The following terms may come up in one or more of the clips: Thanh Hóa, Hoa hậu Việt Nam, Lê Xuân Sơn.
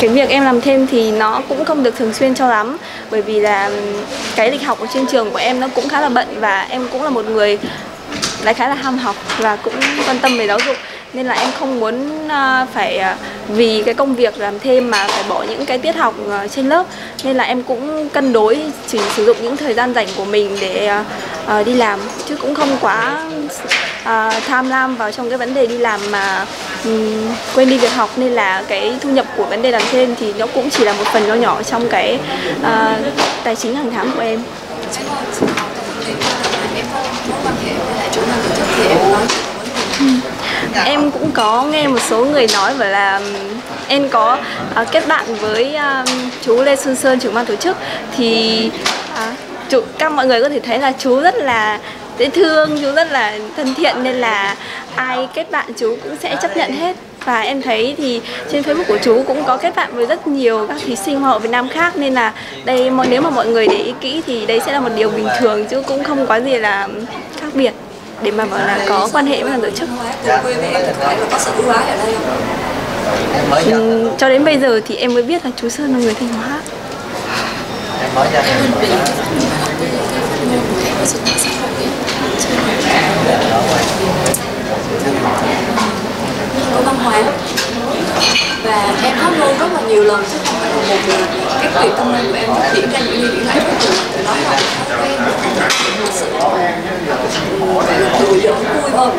Cái việc em làm thêm thì nó cũng không được thường xuyên cho lắm, bởi vì là cái lịch học ở trên trường của em nó cũng khá là bận, và em cũng là một người lại khá là ham học và cũng quan tâm về giáo dục, nên là em không muốn phải vì cái công việc làm thêm mà phải bỏ những cái tiết học trên lớp, nên là em cũng cân đối, chỉ sử dụng những thời gian rảnh của mình để đi làm, chứ cũng không quá tham lam vào trong cái vấn đề đi làm mà quên đi việc học, nên là cái thu nhập của vấn đề làm thêm thì nó cũng chỉ là một phần nhỏ nhỏ trong cái tài chính hàng tháng của em. Em cũng có nghe một số người nói và là em có kết bạn với chú Lê Xuân Sơn, trưởng ban tổ chức, thì các mọi người có thể thấy là chú rất là dễ thương, chú rất là thân thiện, nên là ai kết bạn chú cũng sẽ chấp nhận hết. Và em thấy thì trên Facebook của chú cũng có kết bạn với rất nhiều các thí sinh Hoa hậu Việt Nam khác, nên là đây, nếu mà mọi người để ý kỹ thì đây sẽ là một điều bình thường, chứ cũng không có gì là khác biệt để mà bảo là có quan hệ với ban tổ chức. Cho đến bây giờ thì em mới biết là chú Sơn là người Thanh Hóa. Có văn hóa và em hát luôn rất là nhiều lần chứ không phải là một lần. Cái việc tâm linh của em phát triển ra những điều hay từ đó là sự tự do vui hơn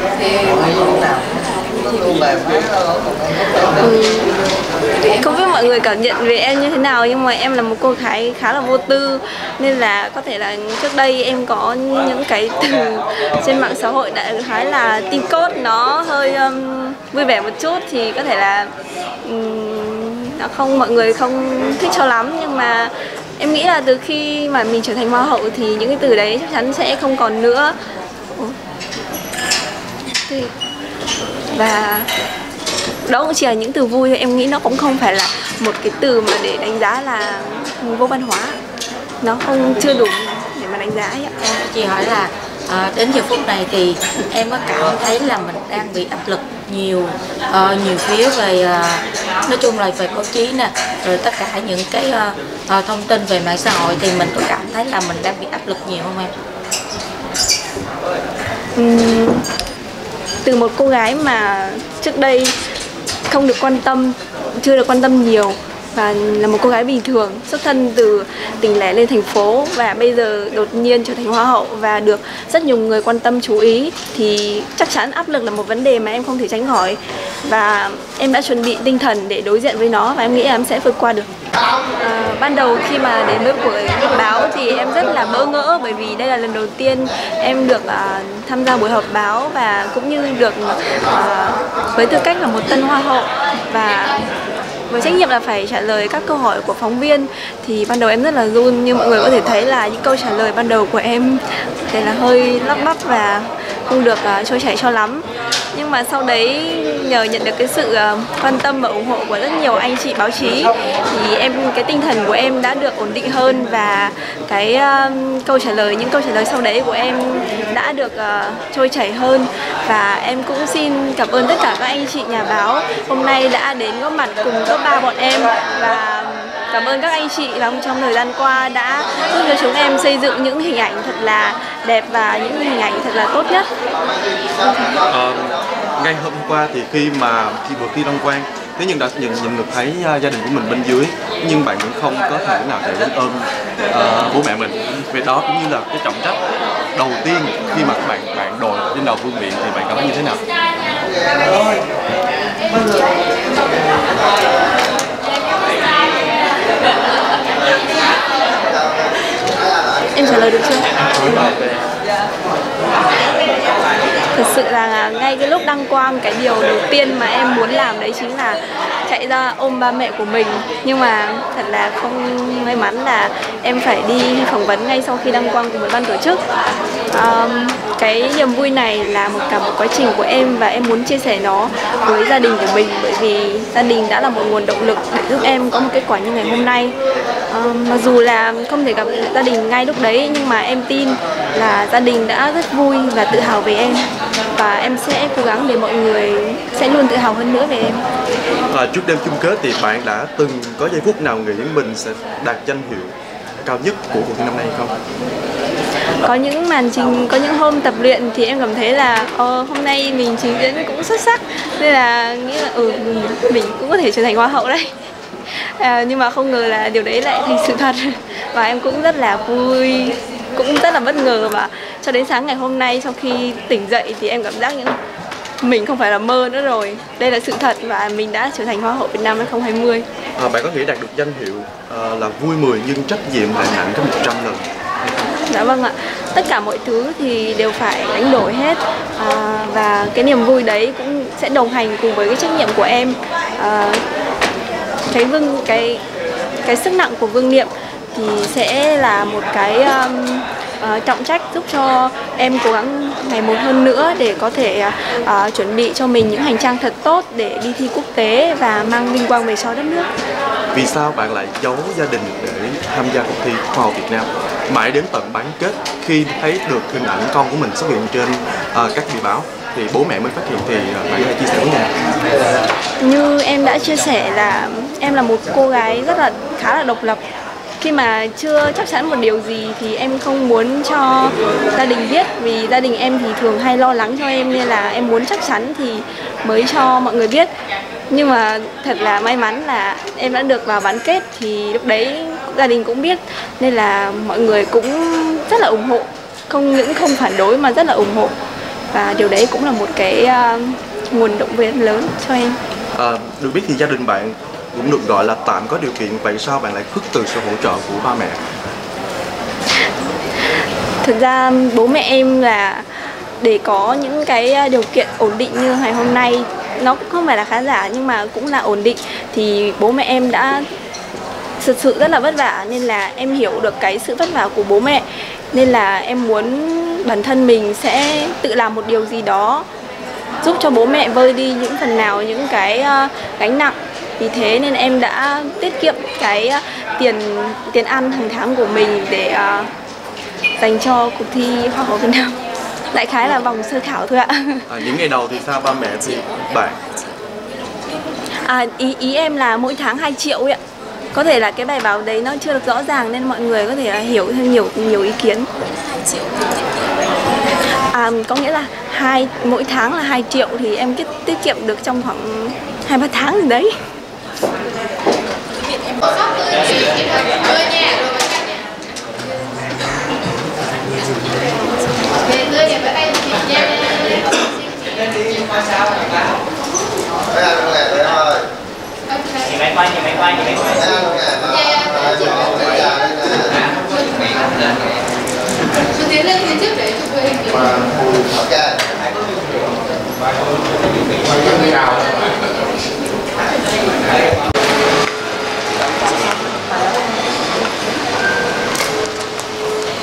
thì không biết mọi người cảm nhận về em như thế nào, nhưng mà em là một cô gái khá là vô tư, nên là có thể là trước đây em có những cái từ trên mạng xã hội đại khái là tin cốt nó hơi vui vẻ một chút, thì có thể là mọi người không thích cho lắm, nhưng mà em nghĩ là từ khi mà mình trở thành hoa hậu thì những cái từ đấy chắc chắn sẽ không còn nữa. Và đó cũng chỉ là những từ vui, em nghĩ nó cũng không phải là một cái từ mà để đánh giá là vô văn hóa, nó không chưa đủ để mà đánh giá ấy ạ. Chị hỏi là đến giờ phút này thì em có cảm thấy là mình đang bị áp lực nhiều phía về nói chung là về báo chí nè, rồi tất cả những cái thông tin về mạng xã hội, thì mình có cảm thấy là mình đang bị áp lực nhiều không em? Từ một cô gái mà trước đây không được quan tâm, chưa được quan tâm nhiều, và là một cô gái bình thường xuất thân từ tỉnh lẻ lên thành phố, và bây giờ đột nhiên trở thành hoa hậu và được rất nhiều người quan tâm chú ý, thì chắc chắn áp lực là một vấn đề mà em không thể tránh khỏi, và em đã chuẩn bị tinh thần để đối diện với nó, và em nghĩ là em sẽ vượt qua được. Ban đầu khi mà đến với buổi họp báo thì em rất là bỡ ngỡ, bởi vì đây là lần đầu tiên em được tham gia buổi họp báo, và cũng như được với tư cách là một tân hoa hậu và với trách nhiệm là phải trả lời các câu hỏi của phóng viên, thì ban đầu em rất là run, như mọi người có thể thấy là những câu trả lời ban đầu của em thì là hơi lắp bắp và không được trôi chảy cho lắm. Nhưng mà sau đấy nhờ nhận được cái sự quan tâm và ủng hộ của rất nhiều anh chị báo chí, thì cái tinh thần của em đã được ổn định hơn, và cái những câu trả lời sau đấy của em đã được trôi chảy hơn. Và em cũng xin cảm ơn tất cả các anh chị nhà báo hôm nay đã đến góp mặt cùng top 3 bọn em, và cảm ơn các anh chị trong thời gian qua đã giúp cho chúng em xây dựng những hình ảnh thật là đẹp và những hình ảnh thật là tốt nhất. Ngay hôm qua thì khi vừa đăng quang, thế nhưng đã nhìn được thấy gia đình của mình bên dưới, nhưng bạn cũng không có thể nào để biết ơn bố mẹ mình. Vì đó cũng như là cái trọng trách đầu tiên khi mà bạn đội lên đầu vương miện, thì bạn cảm thấy như thế nào? Em trả lời được chưa? Thật sự là ngay cái lúc đăng quang, cái điều đầu tiên mà em muốn làm đấy chính là chạy ra ôm ba mẹ của mình. Nhưng mà thật là không may mắn là em phải đi phỏng vấn ngay sau khi đăng quang cùng với ban tổ chức. Cái niềm vui này là cả một quá trình của em, và em muốn chia sẻ nó với gia đình của mình, bởi vì gia đình đã là một nguồn động lực để giúp em có một kết quả như ngày hôm nay. Mặc dù là không thể gặp gia đình ngay lúc đấy, nhưng mà em tin là gia đình đã rất vui và tự hào về em. và em sẽ cố gắng để mọi người sẽ luôn tự hào hơn nữa về em. Và trước đêm chung kết thì bạn đã từng có giây phút nào nghĩ mình sẽ đạt danh hiệu cao nhất của cuộc thi năm nay không? Có những màn trình, có những hôm tập luyện thì em cảm thấy là hôm nay mình trình diễn cũng xuất sắc, nên là nghĩ là mình cũng có thể trở thành hoa hậu đấy. Nhưng mà không ngờ là điều đấy lại thành sự thật, và em cũng rất là vui, cũng rất là bất ngờ. Và cho đến sáng ngày hôm nay, sau khi tỉnh dậy thì em cảm giác những mình không phải là mơ nữa rồi, đây là sự thật và mình đã trở thành Hoa hậu Việt Nam 2020. Bạn có nghĩ đạt được danh hiệu là vui 10 nhưng trách nhiệm là nặng tới 100 lần? Dạ vâng ạ, tất cả mọi thứ thì đều phải đánh đổi hết, và cái niềm vui đấy cũng sẽ đồng hành cùng với cái trách nhiệm của em. Cái sức nặng của vương niệm thì sẽ là một cái trọng trách giúp cho em cố gắng ngày một hơn nữa để có thể chuẩn bị cho mình những hành trang thật tốt để đi thi quốc tế và mang vinh quang về cho đất nước. Vì sao bạn lại giấu gia đình để tham gia cuộc thi Hoa hậu Việt Nam? Mãi đến tận bán kết, khi thấy được hình ảnh con của mình xuất hiện trên các bài báo thì bố mẹ mới phát hiện, thì bạn hãy chia sẻ với mình. Như em đã chia sẻ là em là một cô gái rất là khá là độc lập. Khi mà chưa chắc chắn một điều gì thì em không muốn cho gia đình biết, vì gia đình em thì thường hay lo lắng cho em, nên là em muốn chắc chắn thì mới cho mọi người biết. Nhưng mà thật là may mắn là em đã được vào bán kết, thì lúc đấy gia đình cũng biết, nên là mọi người cũng rất là ủng hộ, không những không phản đối mà rất là ủng hộ. Và điều đấy cũng là một cái nguồn động viên lớn cho em. Được biết thì gia đình bạn cũng được gọi là tạm có điều kiện, vậy sao bạn lại khước từ sự hỗ trợ của ba mẹ? Thực ra bố mẹ em là để có những cái điều kiện ổn định như ngày hôm nay, nó cũng không phải là khá giả nhưng mà cũng là ổn định, thì bố mẹ em đã thực sự rất là vất vả, nên là em hiểu được cái sự vất vả của bố mẹ, nên là em muốn bản thân mình sẽ tự làm một điều gì đó giúp cho bố mẹ vơi đi những phần nào những cái gánh nặng. Vì thế nên em đã tiết kiệm cái tiền ăn hàng tháng của mình để dành cho cuộc thi Hoa hậu Việt Nam. Đại khái là vòng sơ khảo thôi ạ. Những ngày đầu thì sao ba mẹ thì bạn? Ý em là mỗi tháng 2 triệu ấy ạ. Có thể là cái bài báo đấy nó chưa được rõ ràng nên mọi người có thể hiểu thêm nhiều ý kiến. 2 triệu có nghĩa là mỗi tháng là 2 triệu thì em tiết kiệm được trong khoảng 2-3 tháng rồi đấy.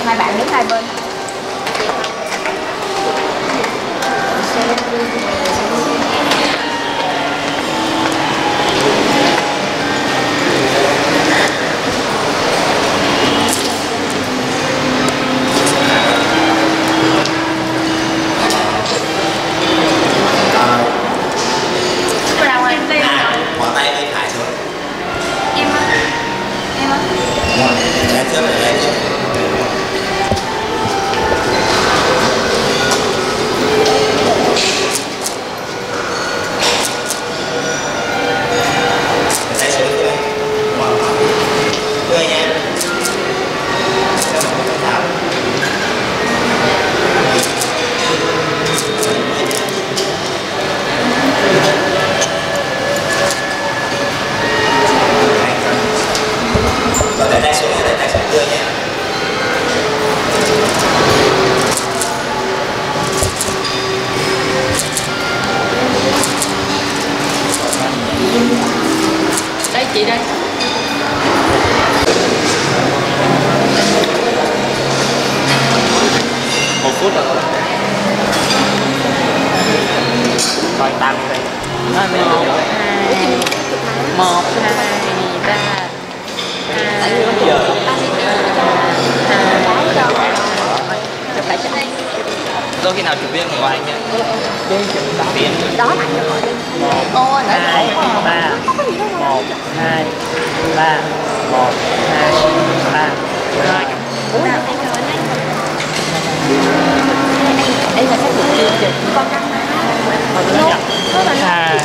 Hai bạn đứng hai bên. Rồi tạm đi. 1, 2, 3. Do khi nào chụp viên của anh ạ? Đó là cho gọi lên 1, 2, 3 1, 2, 3 1, 2, 3. Ủa là anh rồi anh. Đây là cái chương trình con đăng má. Nó là nó chờ.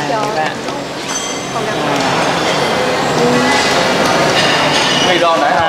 Con đăng má. Mày đo nãy hả?